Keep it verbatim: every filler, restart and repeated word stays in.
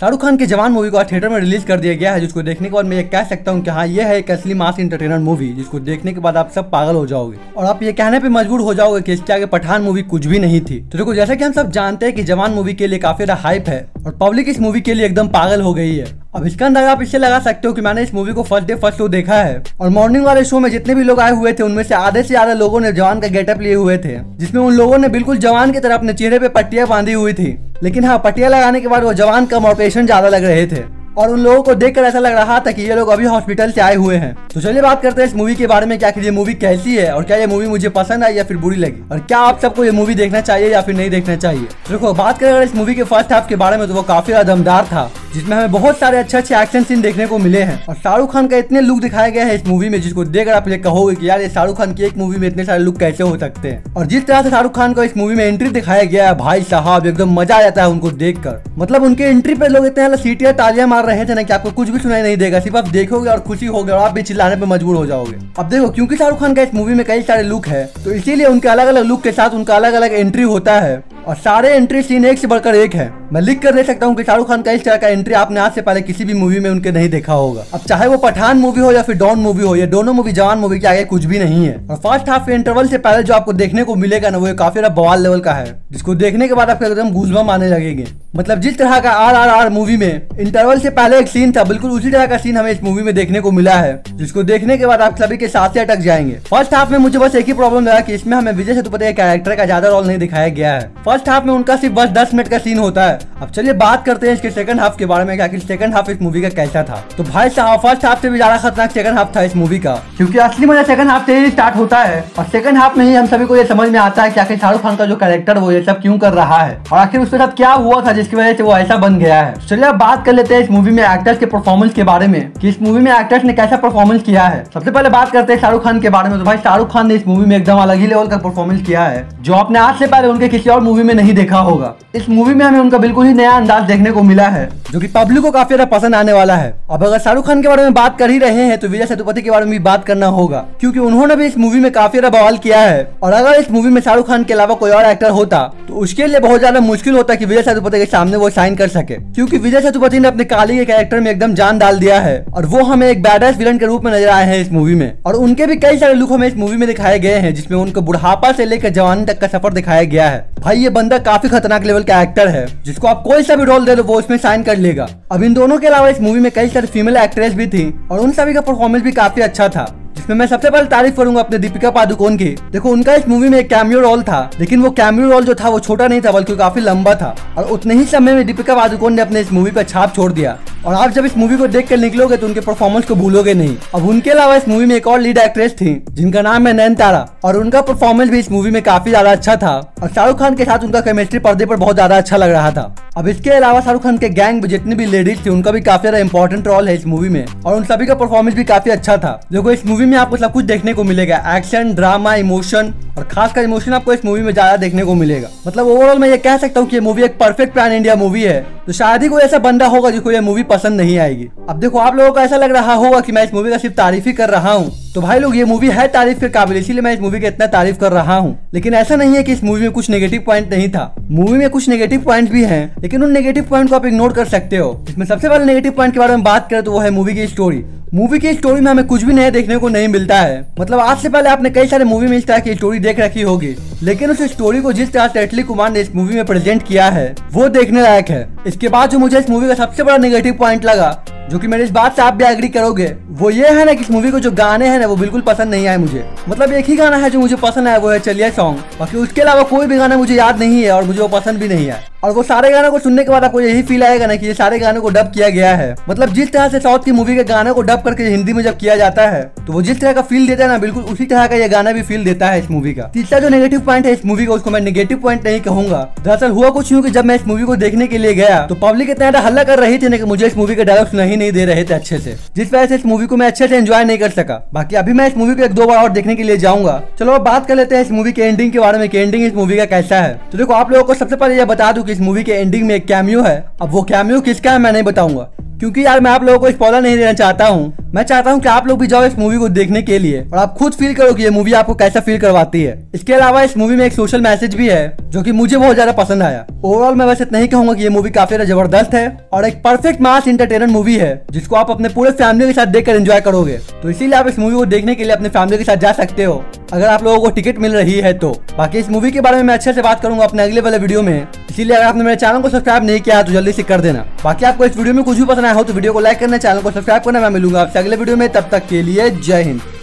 शाहरुख खान की जवान मूवी को थिएटर में रिलीज कर दिया गया है, जिसको देखने के बाद मैं ये कह सकता हूँ कि हाँ, ये है एक असली मास इंटरटेनर मूवी, जिसको देखने के बाद आप सब पागल हो जाओगे और आप ये कहने पे मजबूर हो जाओगे कि इसके आगे पठान मूवी कुछ भी नहीं थी। तो देखो, जैसा कि हम सब जानते हैं कि जवान मूवी के लिए काफी हाइप है और पब्लिक इस मूवी के लिए एकदम पागल हो गई है। अब इसका अंदाजा आप इससे लगा सकते हो कि मैंने इस मूवी को फर्स्ट डे फर्स्ट शो देखा है और मॉर्निंग वाले शो में जितने भी लोग आए हुए थे उनमें से आधे से ज्यादा लोगों ने जवान का गेटअप लिए हुए थे, जिसमें उन लोगों ने बिल्कुल जवान की तरह अपने चेहरे पे पट्टियां बांधी हुई थी। लेकिन हाँ, पट्टियां लगाने के बाद वो जवान कम और पेशेंट ज्यादा लग रहे थे और उन लोगों को देखकर ऐसा लग रहा था कि ये लोग अभी हॉस्पिटल से आए हुए हैं। तो चलिए बात करते हैं इस मूवी के बारे में, क्या ये मूवी कैसी है और क्या ये मूवी मुझे पसंद आई या फिर बुरी लगी और क्या आप सबको ये मूवी देखना चाहिए या फिर नहीं देखना चाहिए। देखो, बात करें अगर इस मूवी के फर्स्ट हाफ के बारे में तो वो काफी दमदार था, जिसमें हमें बहुत सारे अच्छे अच्छे एक्शन सीन देखने को मिले हैं और शाहरुख खान का इतने लुक दिखाया गया है इस मूवी में, जिसको देखकर आप ये कहोगे कि यार, ये शाहरुख खान की एक मूवी में इतने सारे लुक कैसे हो सकते हैं। और जिस तरह से शाहरुख खान को इस मूवी में एंट्री दिखाया गया है, भाई साहब एकदम मजा आ जाता है उनको देखकर। मतलब उनके एंट्री पे लोग इतने सीटियां तालियां मार रहे थे ना कि आपको कुछ भी सुनाई नहीं देगा, सिर्फ आप देखोगे और खुशी होगी और आप भी चिल्लाने पे मजबूर हो जाओगे। अब देखो, क्योंकि शाहरुख खान का इस मूवी में कई सारे लुक है तो इसीलिए उनके अलग अलग लुक के साथ उनका अलग अलग एंट्री होता है और सारे एंट्री सीन एक से बढ़कर एक है। मैं लिख कर दे सकता हूँ कि शाहरुख खान का इस तरह का एंट्री आपने आज से पहले किसी भी मूवी में उनके नहीं देखा होगा। अब चाहे वो पठान मूवी हो या फिर डॉन मूवी हो, ये दोनों मूवी जवान मूवी के आगे कुछ भी नहीं है। और फर्स्ट हाफ के इंटरवल से पहले जो आपको देखने को मिलेगा ना, वो काफी बवाल लेवल का है, जिसको देखने के बाद आपको एकदम गूज़बम्स आने लगेंगे। मतलब जिस तरह का आर आर आर मूवी में इंटरवल से पहले एक सीन था, बिल्कुल उसी तरह का सीन हमें इस मूवी में देखने को मिला है, जिसको देखने के बाद आप सभी के साथ ही अटक जाएंगे। फर्स्ट हाफ में मुझे बस एक ही प्रॉब्लम लगा कि इसमें हमें विजय सेतुपति के कैरेक्टर का ज्यादा रोल नहीं दिखाया गया है। फर्स्ट हाफ में उनका सिर्फ बस दस मिनट का सीन होता है। अब चलिए बात करते हैं इसके सेकंड हाफ के बारे में, आखिर सेकंड हाफ इस मूवी का कैसा था। तो भाई साहब, फर्स्ट हाफ से भी ज्यादा खतरनाक सेकंड हाफ था इस मूवी का, क्योंकि असली मजा सेकंड हाफ से ही स्टार्ट होता है और सेकंड हाफ में ही हम सभी को ये समझ में आता है कि आखिर शाहरुख खान का जो कैरेक्टर वो ये सब क्यों कर रहा है और आखिर उसके साथ क्या हुआ था जिसकी वजह से वो ऐसा बन गया है। चलिए अब बात कर लेते हैं इस मूवी में एक्टर्स के परफॉर्मेंस के बारे में कि इस मूवी में एक्टर्स ने कैसा परफॉर्मेंस किया है। सबसे पहले बात करते हैं शाहरुख खान के बारे में। तो भाई शाहरुख खान ने इस मूवी में एकदम अलग ही लेवल का परफॉर्मेंस किया है, जो आपने आज से पहले उनके किसी और मूवी में नहीं देखा होगा। इस मूवी में हमें उनका बिल्कुल ही नया अंदाज देखने को मिला है, जो कि पब्लिक को काफी ज्यादा पसंद आने वाला है। अब अगर शाहरुख खान के बारे में बात कर ही रहे हैं तो विजय सेतुपति के बारे में भी बात करना होगा, क्योंकि उन्होंने भी इस मूवी में काफी ज्यादा बवाल किया है। और अगर इस मूवी में शाहरुख खान के अलावा कोई और एक्टर होता तो उसके लिए बहुत ज्यादा मुश्किल होता कि विजय सेतुपति के सामने वो साइन कर सके, क्योंकि विजय सेतुपति ने अपने काली के कैरेक्टर में एकदम जान डाल दिया है और वो हमें एक बैडएस विलन के रूप में नजर आए हैं इस मूवी में। और उनके भी कई सारे लुक हमें इस मूवी में दिखाए गए हैं, जिसमें उनको बुढ़ापा से लेकर जवानी तक का सफर दिखाया गया है। भाई ये बंदा काफी खतरनाक लेवल का एक्टर है, जिसको आप कोई सा भी रोल दे दो वो उसमें साइन कर लेगा। अब इन दोनों के अलावा इस मूवी में कई सारी फीमेल एक्ट्रेस भी थी और उन सभी का परफॉर्मेंस भी काफी अच्छा था, जिसमें मैं सबसे पहले तारीफ करूंगा अपने दीपिका पादुकोन की। देखो, उनका इस मूवी में एक कैमियो रोल था, लेकिन वो कैमियो रोल जो था वो छोटा नहीं था बल्कि काफी लंबा था और उतने ही समय में दीपिका पादुकोन ने अपने इस मूवी पर छाप छोड़ दिया। और आप जब इस मूवी को देख कर निकलोगे तो उनके परफॉर्मेंस को भूलोगे नहीं। अब उनके अलावा इस मूवी में एक और लीड एक्ट्रेस थी, जिनका नाम है नयनतारा, और उनका परफॉर्मेंस भी इस मूवी में काफी ज्यादा अच्छा था और शाहरुख खान के साथ उनका केमिस्ट्री पर्दे पर बहुत ज्यादा अच्छा लग रहा था। अब इसके अलावा शाहरुख खान के गैंग में जितनी भी लेडीज थी उनका भी काफी ज्यादा इंपॉर्टेंट रोल है इस मूवी में और उन सभी का परफॉर्मेंस भी काफी अच्छा था। देखो, इस मूवी में आपको सब कुछ देखने को मिलेगा, एक्शन, ड्रामा, इमोशन, और खासकर इमोशन आपको इस मूवी में ज्यादा देखने को मिलेगा। मतलब ओवरऑल मैं ये कह सकता हूँ कि ये मूवी एक परफेक्ट पैन इंडिया मूवी है, तो शायद ही कोई ऐसा बंदा होगा जिसको ये मूवी पसंद नहीं आएगी। अब देखो, आप लोगों को ऐसा लग रहा होगा कि मैं इस मूवी का सिर्फ तारीफ ही कर रहा हूँ, तो भाई लोग, ये मूवी है तारीफ के काबिल, इसीलिए मैं इस मूवी का इतना तारीफ कर रहा हूँ। लेकिन ऐसा नहीं है कि इस मूवी में कुछ नेगेटिव पॉइंट नहीं था। मूवी में कुछ नेगेटिव पॉइंट भी हैं, लेकिन उन नेगेटिव पॉइंट को आप इग्नोर कर सकते हो। इसमें सबसे पहले नेगेटिव पॉइंट के बारे में बात करें तो वो है मूवी की स्टोरी। मूवी की स्टोरी में हमें कुछ भी नया देखने को नहीं मिलता है। मतलब आज से पहले आपने कई सारे मूवी में इस तरह की स्टोरी देख रखी होगी, लेकिन उस स्टोरी को जिस तरह से अटली कुमार ने इस मूवी में प्रेजेंट किया है वो देखने लायक है। इसके बाद जो मुझे इस मूवी का सबसे बड़ा नेगेटिव पॉइंट लगा, जो कि मेरे इस बात से आप भी एग्री करोगे, वो ये है ना कि इस मूवी को जो गाने हैं ना वो बिल्कुल पसंद नहीं आए मुझे। मतलब एक ही गाना है जो मुझे पसंद आया, वो है चलिए सॉन्ग, बाकी उसके अलावा कोई भी गाना मुझे याद नहीं है और मुझे वो पसंद भी नहीं आया। और वो सारे गानों को सुनने के बाद आपको यही फील आएगा ना कि ये सारे गानों को डब किया गया है। मतलब जिस तरह से साउथ की मूवी के गानों को डब करके हिंदी में जब किया जाता है तो वो जिस तरह का फील देता है ना, बिल्कुल उसी तरह का ये गाना भी फील देता है इस मूवी का। तीसरा जो नेगेटिव पॉइंट है इस मूवी का, उसको मैं नेगेटिव पॉइंट नहीं कहूंगा। दरअसल हुआ कुछ यूं कि जब मैं इस मूवी को देखने के लिए गया तो पब्लिक इतना ज्यादा हल्ला कर रही थी ना कि मुझे इस मूवी के डायलॉग्स नहीं नहीं दे रहे थे अच्छे से, जिस वजह से इस मूवी को मैं अच्छे से एंजॉय नहीं कर सका। बाकी अभी मैं इस मूवी को एक दो बार और देखने के लिए जाऊंगा। चलो अब बात कर लेते हैं इस मूवी के एंडिंग के बारे में कि एंडिंग इस मूवी का कैसा है। तो देखो, आप लोगों को सबसे पहले यह बता दूं कि इस मूवी के एंडिंग में एक कैमियो है। अब वो कैमियो किसका है मैं नहीं बताऊंगा, क्योंकि यार मैं आप लोगों को स्पॉइलर नहीं देना चाहता हूँ। मैं चाहता हूँ कि आप लोग भी जाओ इस मूवी को देखने के लिए और आप खुद फील करो कि ये मूवी आपको कैसा फील करवाती है। इसके अलावा इस मूवी में एक सोशल मैसेज भी है जो कि मुझे बहुत ज्यादा पसंद आया। ओवरऑल मैं वैसे नहीं कहूँगा कि ये मूवी काफी जबरदस्त है और एक परफेक्ट मास एंटरटेनमेंट मूवी है जिसको आप अपने पूरे फैमिली के साथ देखकर एंजॉय करोगे। तो इसीलिए आप इस मूवी को देखने के लिए अपने फैमिली के साथ जा सकते हो अगर आप लोगों को टिकट मिल रही है तो। बाकी इस मूवी के बारे में मैं अच्छे से बात करूंगा अपने अगले वाले वीडियो में, इसीलिए अगर आपने मेरे चैनल को सब्सक्राइब नहीं किया तो जल्दी से कर देना। बाकी आपको इस वीडियो में कुछ भी पसंद आया हो तो वीडियो को लाइक करना, चैनल को सब्सक्राइब करना। मैं मिलूंगा आपसे अगले वीडियो में, तब तक के लिए जय हिंद।